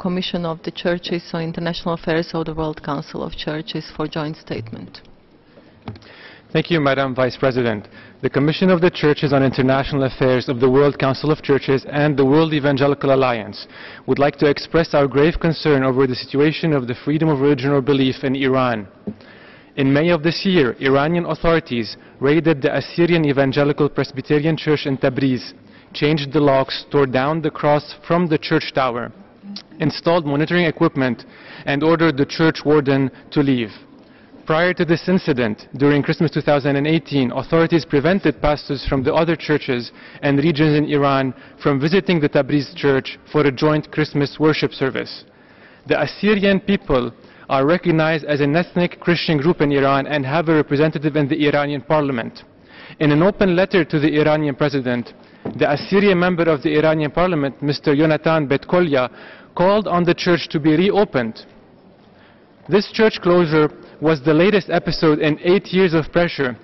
Commission of the Churches on International Affairs of the World Council of Churches for joint statement. Thank you, Madam Vice President. The Commission of the Churches on International Affairs of the World Council of Churches and the World Evangelical Alliance would like to express our grave concern over the situation of the freedom of religion or belief in Iran. In May of this year, Iranian authorities raided the Assyrian Evangelical Presbyterian Church in Tabriz, changed the locks, tore down the cross from the church tower, installed monitoring equipment, and ordered the church warden to leave. Prior to this incident, during Christmas 2018, authorities prevented pastors from the other churches and regions in Iran from visiting the Tabriz church for a joint Christmas worship service. The Assyrian people are recognized as an ethnic Christian group in Iran and have a representative in the Iranian parliament. In an open letter to the Iranian president, the Assyrian member of the Iranian parliament, Mr. Yonatan Betkolya, called on the church to be reopened. This church closure was the latest episode in 8 years of pressure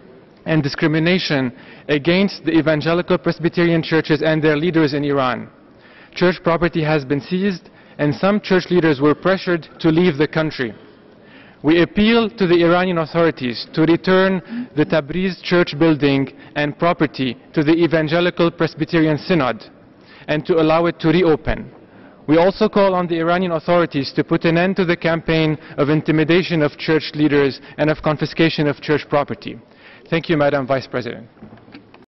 and discrimination against the evangelical Presbyterian churches and their leaders in Iran. Church property has been seized, and some church leaders were pressured to leave the country. We appeal to the Iranian authorities to return the Tabriz church building and property to the Evangelical Presbyterian Synod and to allow it to reopen. We also call on the Iranian authorities to put an end to the campaign of intimidation of church leaders and of confiscation of church property. Thank you, Madam Vice President.